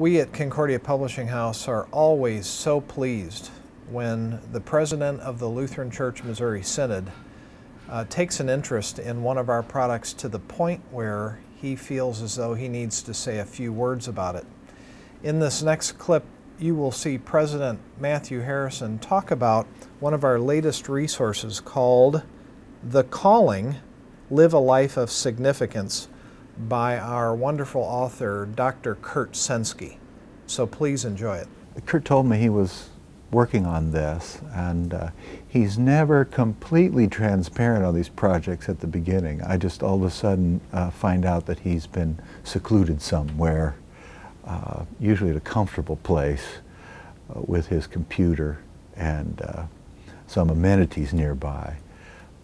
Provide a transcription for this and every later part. We at Concordia Publishing House are always so pleased when the president of the Lutheran Church Missouri Synod takes an interest in one of our products to the point where he feels as though he needs to say a few words about it. In this next clip, you will see President Matthew Harrison talk about one of our latest resources called The Calling: Live a Life of Significance by our wonderful author, Dr. Kurt Senske. So please enjoy it. Kurt told me he was working on this, and he's never completely transparent on these projects at the beginning. I just all of a sudden find out that he's been secluded somewhere, usually at a comfortable place with his computer and some amenities nearby.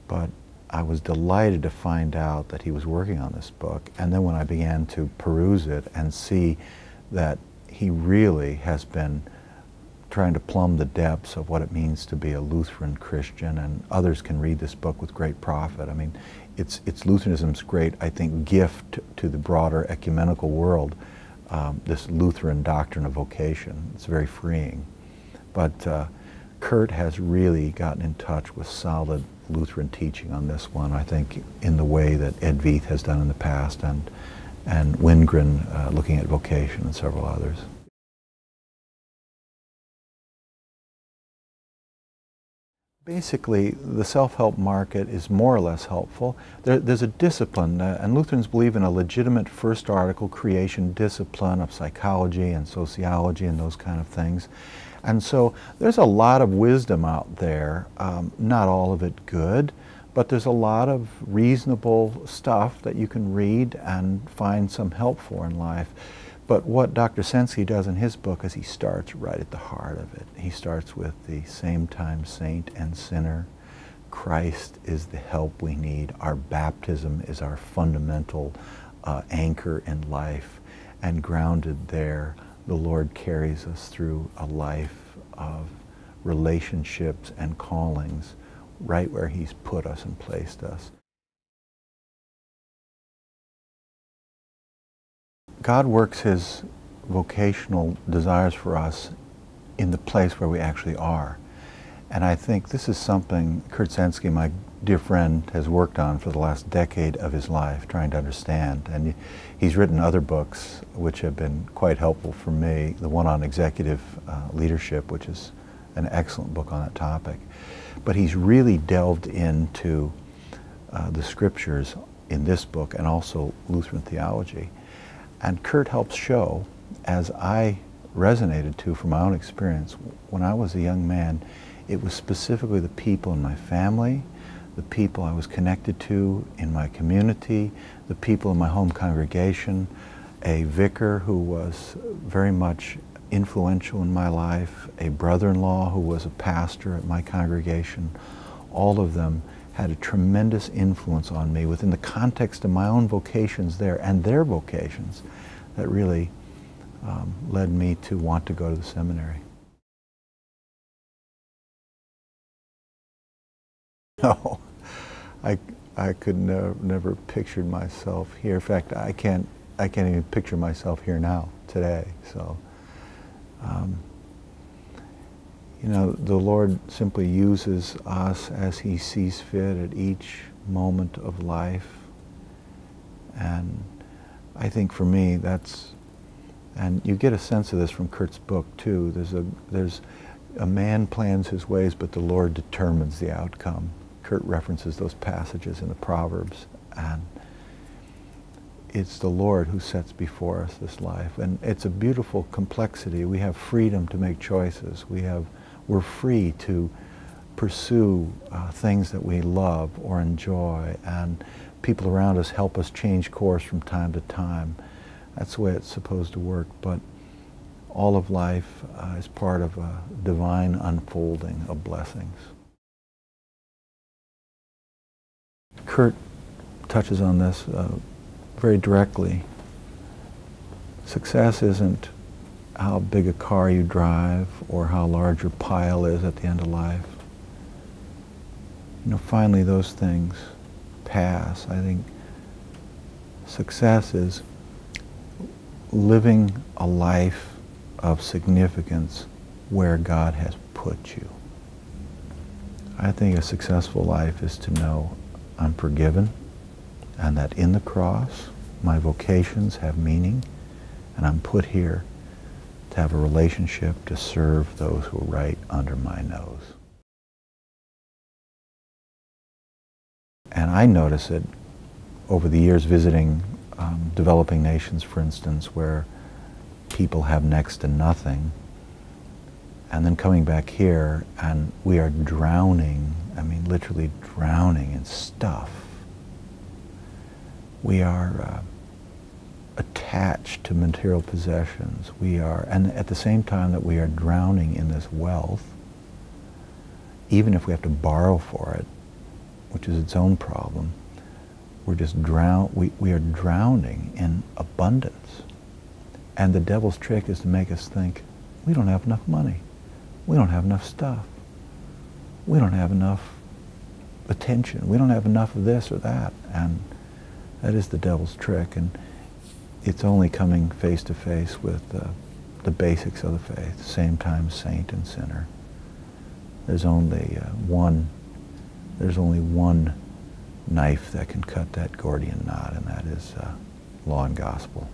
But I was delighted to find out that he was working on this book, and then when I began to peruse it and see that he really has been trying to plumb the depths of what it means to be a Lutheran Christian, and others can read this book with great profit. I mean, it's Lutheranism's great, I think, gift to the broader ecumenical world, this Lutheran doctrine of vocation. It's very freeing. But Kurt has really gotten in touch with solid Lutheran teaching on this one, I think, in the way that Ed Veith has done in the past, and Wingren looking at vocation, and several others. Basically, the self-help market is more or less helpful. There's a discipline, and Lutherans believe in a legitimate first article creation discipline of psychology and sociology and those kind of things. And so there's a lot of wisdom out there, not all of it good, but there's a lot of reasonable stuff that you can read and find some help for in life. But what Dr. Senske does in his book is he starts right at the heart of it. He starts with the same time saint and sinner. Christ is the help we need. Our baptism is our fundamental anchor in life. And grounded there, the Lord carries us through a life of relationships and callings right where he's put us and placed us. God works his vocational desires for us in the place where we actually are. And I think this is something Kurt Senske, my dear friend, has worked on for the last decade of his life, trying to understand. And he's written other books which have been quite helpful for me, the one on executive leadership, which is an excellent book on that topic. But he's really delved into the scriptures in this book and also Lutheran theology. And Kurt helps show, as I resonated to from my own experience, when I was a young man, it was specifically the people in my family, the people I was connected to in my community, the people in my home congregation, a vicar who was very much influential in my life, a brother-in-law who was a pastor at my congregation. All of them had a tremendous influence on me within the context of my own vocations there and their vocations that really led me to want to go to the seminary. No, I could never pictured myself here. In fact, I can't even picture myself here now, today. So, you know, the Lord simply uses us as he sees fit at each moment of life. And I think for me that's, and you get a sense of this from Kurt's book too, there's a man plans his ways, but the Lord determines the outcome. Kurt references those passages in the Proverbs, and it's the Lord who sets before us this life. And it's a beautiful complexity. We have freedom to make choices. We're free to pursue things that we love or enjoy, and people around us help us change course from time to time. That's the way it's supposed to work, but all of life is part of a divine unfolding of blessings. Kurt touches on this very directly. Success isn't how big a car you drive or how large your pile is at the end of life. You know, finally those things pass. I think success is living a life of significance where God has put you. I think a successful life is to know I'm forgiven, and that in the cross my vocations have meaning, and I'm put here to have a relationship to serve those who are right under my nose. And I notice it over the years visiting developing nations, for instance, where people have next to nothing, and then coming back here and we are drowning, I mean literally drowning in stuff. We are attached to material possessions. We are, and at the same time that we are drowning in this wealth, even if we have to borrow for it, which is its own problem, we're just we are drowning in abundance. And the devil's trick is to make us think, we don't have enough money. We don't have enough stuff. We don't have enough attention. We don't have enough of this or that. And that is the devil's trick. And it's only coming face to face with the basics of the faith, same time saint and sinner. There's only one knife that can cut that Gordian knot, and that is law and gospel.